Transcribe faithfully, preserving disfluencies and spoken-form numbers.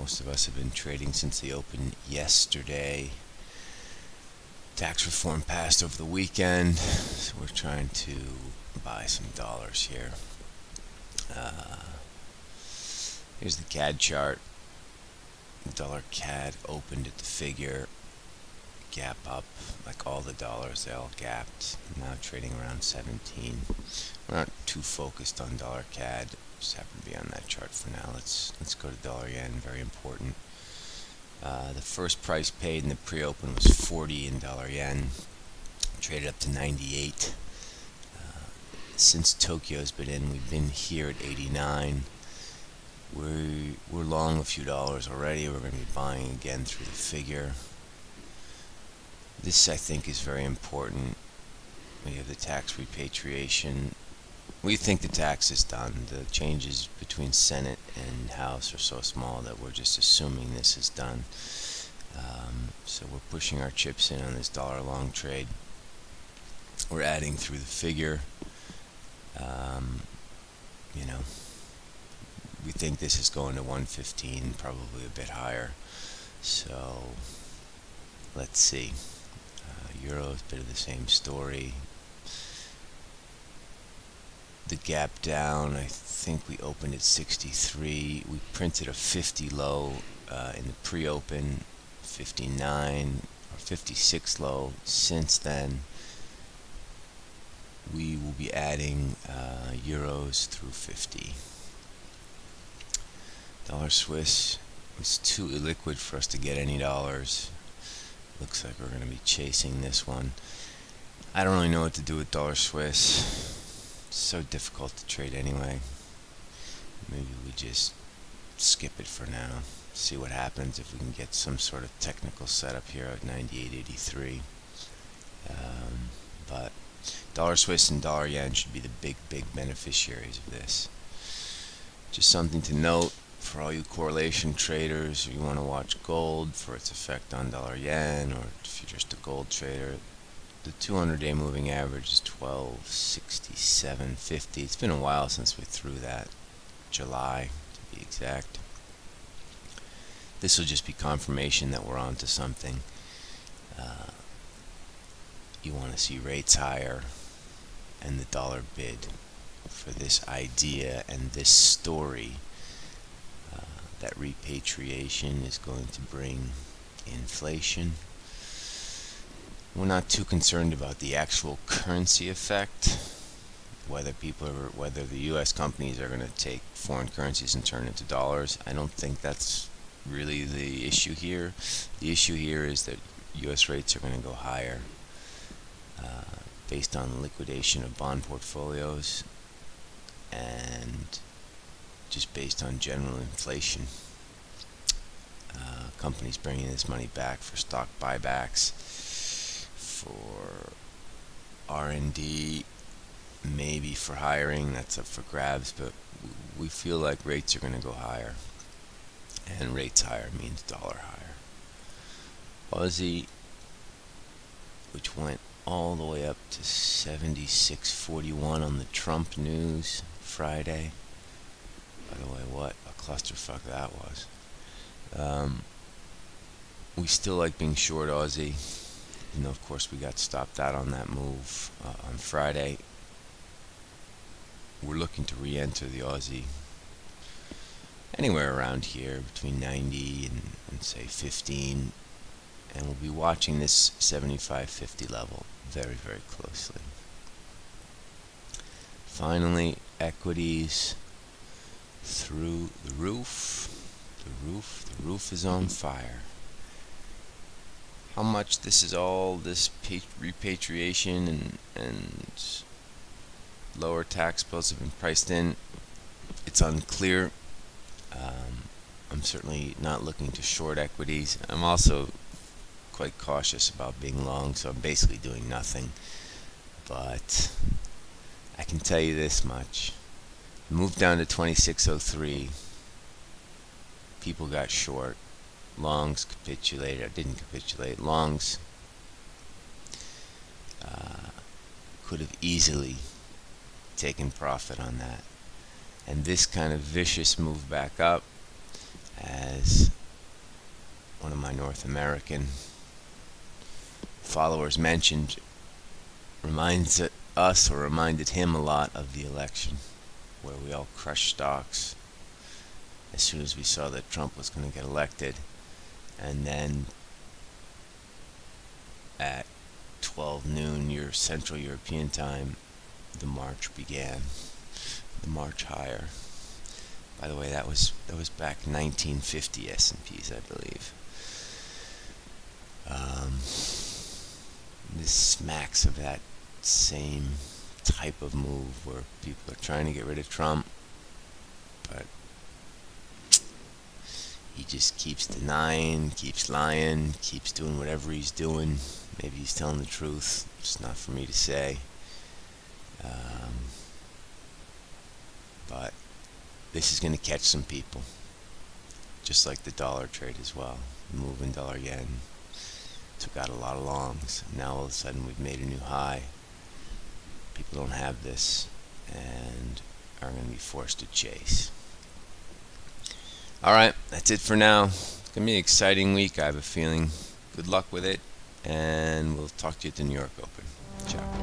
Most of us have been trading since the open yesterday. Tax reform passed over the weekend, so we're trying to buy some dollars here. Uh, here's the C A D chart. The dollar C A D opened at the figure, gap up, like all the dollars, they all gapped. Now trading around seventeen. We're not too focused on dollar C A D. Just happen to be on that chart for now. Let's let's go to dollar yen. Very important. Uh, the first price paid in the pre-open was forty in dollar yen. Traded up to ninety-eight. Uh, since Tokyo's been in, we've been here at eighty-nine. We're we're long a few dollars already. We're going to be buying again through the figure. This I think is very important. We have the tax repatriation. We think the tax is done. The changes between Senate and House are so small that we're just assuming this is done. Um, so we're pushing our chips in on this dollar long trade. We're adding through the figure. Um, you know, we think this is going to one fifteen, probably a bit higher. So let's see. Uh, Euro is a bit of the same story. The gap down, I think we opened at sixty-three. We printed a fifty low uh, in the pre-open, fifty-nine or fifty-six low. Since then, we will be adding uh, euros through fifty. Dollar Swiss was too illiquid for us to get any dollars. Looks like we're going to be chasing this one. I don't really know what to do with dollar Swiss. So difficult to trade anyway. Maybe we just skip it for now. See what happens if we can get some sort of technical setup here at ninety-eight eighty-three. Um, but dollar Swiss and dollar yen should be the big, big beneficiaries of this. Just something to note for all you correlation traders. If you want to watch gold for its effect on dollar yen, or if you're just a gold trader. The two hundred day moving average is twelve sixty-seven fifty. It's been a while since we threw that, July to be exact. This will just be confirmation that we're onto something. Uh, you want to see rates higher and the dollar bid for this idea and this story uh, that repatriation is going to bring inflation. We're not too concerned about the actual currency effect, whether people are, whether the U S companies are going to take foreign currencies and turn into dollars. I don't think that's really the issue here. The issue here is that U S rates are going to go higher uh, based on liquidation of bond portfolios and just based on general inflation. Uh, companies bringing this money back for stock buybacks, for R and D, maybe for hiring, that's up for grabs, but we feel like rates are going to go higher, and rates higher means dollar higher. Aussie, which went all the way up to seventy-six forty-one on the Trump news Friday. By the way, what a clusterfuck that was. Um, we still like being short Aussie. You know, of course, we got stopped out on that move uh, on Friday. We're looking to re-enter the Aussie anywhere around here between ninety and, and say fifteen, and we'll be watching this seventy-five fifty level very, very closely. Finally, equities through the roof. The roof, the roof is on fire. How much this is all this repatriation and, and lower tax bills have been priced in, it's unclear. Um, I'm certainly not looking to short equities. I'm also quite cautious about being long, so I'm basically doing nothing. But I can tell you this much. Moved down to twenty-six oh three. People got short. Longs capitulated. I didn't capitulate. Longs uh, could have easily taken profit on that. And this kind of vicious move back up, as guys, one of my North American followers mentioned, reminds us or reminded him a lot of the election, where we all crushed stocks as soon as we saw that Trump was going to get elected. And then at twelve noon your Central European time, the march began, the march higher. By the way, that was that was back nineteen fifty S and Ps, I believe. Um, this smacks of that same type of move where people are trying to get rid of Trump, but he just keeps denying, keeps lying, keeps doing whatever he's doing. Maybe he's telling the truth. It's not for me to say. Um, but this is going to catch some people, just like the dollar trade as well. The moving dollar yen took out a lot of longs. Now all of a sudden we've made a new high. People don't have this and are going to be forced to chase. Alright, that's it for now. It's going to be an exciting week, I have a feeling. Good luck with it, and we'll talk to you at the New York Open. Ciao.